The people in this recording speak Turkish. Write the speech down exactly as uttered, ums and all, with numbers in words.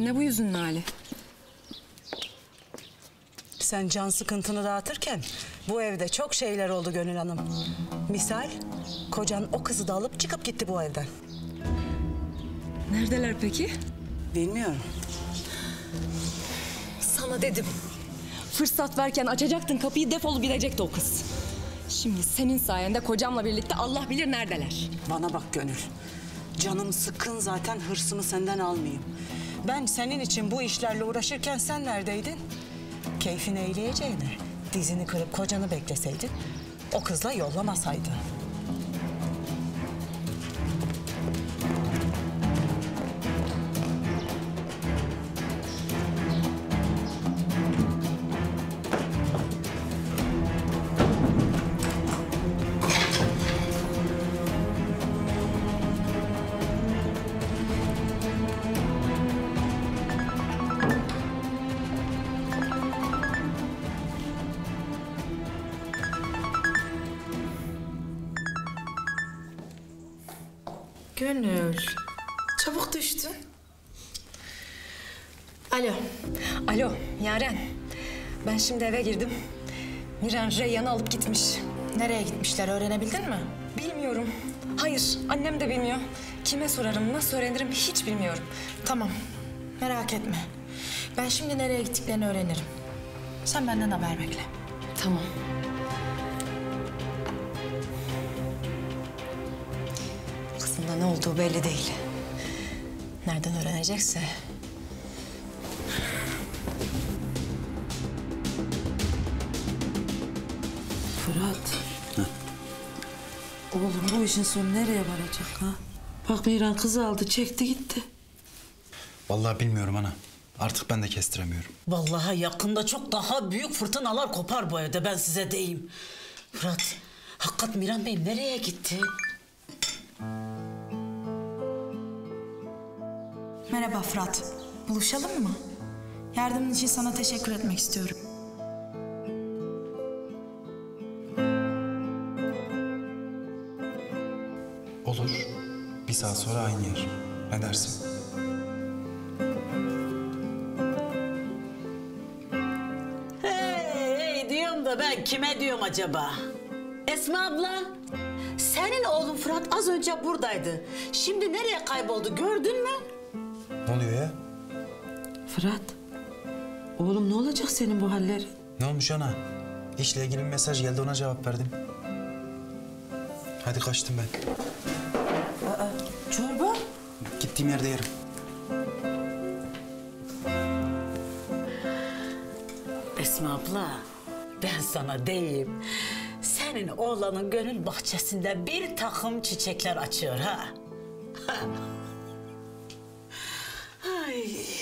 Ne bu yüzünün hali? Sen can sıkıntını dağıtırken bu evde çok şeyler oldu Gönül Hanım. Misal kocan o kızı da alıp çıkıp gitti bu evden. Neredeler peki? Bilmiyorum. Sana dedim. Fırsat verken açacaktın kapıyı, defolup gidecekti o kız. Şimdi senin sayende kocamla birlikte Allah bilir neredeler. Bana bak Gönül. Canım sıkkın zaten, hırsımı senden almayayım. Ben senin için bu işlerle uğraşırken sen neredeydin? Keyfini eğleyeceğine dizini kırıp kocanı bekleseydin, o kızla yollamasaydın. Gönül, çabuk düştün. Alo. Alo, Yaren. Ben şimdi eve girdim. Miran Reyyan'ı alıp gitmiş. Nereye gitmişler, öğrenebildin mi? Bilmiyorum. Hayır, annem de bilmiyor. Kime sorarım, nasıl öğrenirim hiç bilmiyorum. Tamam, merak etme. Ben şimdi nereye gittiklerini öğrenirim. Sen benden haber bekle. Tamam. Ne olduğu belli değil. Nereden öğrenecekse. Fırat. Hı? Oğlum bu işin sonu nereye varacak ha? Bak Miran kızı aldı, çekti gitti. Vallahi bilmiyorum ana. Artık ben de kestiremiyorum. Vallahi yakında çok daha büyük fırtınalar kopar bu evde, ben size deyim. Fırat, hakikat Miran Bey nereye gitti? Merhaba Fırat, buluşalım mı? Yardımın için sana teşekkür etmek istiyorum. Olur, bir saat sonra aynı yer. Ne dersin? Hey, hey diyorum da ben kime diyorum acaba? Esma abla, senin oğlun Fırat az önce buradaydı. Şimdi nereye kayboldu, gördün mü? Ne oluyor ya? Fırat, oğlum ne olacak senin bu halleri? Ne olmuş ana? İşle ilgili bir mesaj geldi, ona cevap verdim. Hadi kaçtım ben. Aa, çorba? Gittiğim yerde yerim. Esma abla, ben sana deyim. Senin oğlanın gönül bahçesinde bir takım çiçekler açıyor ha. Ay.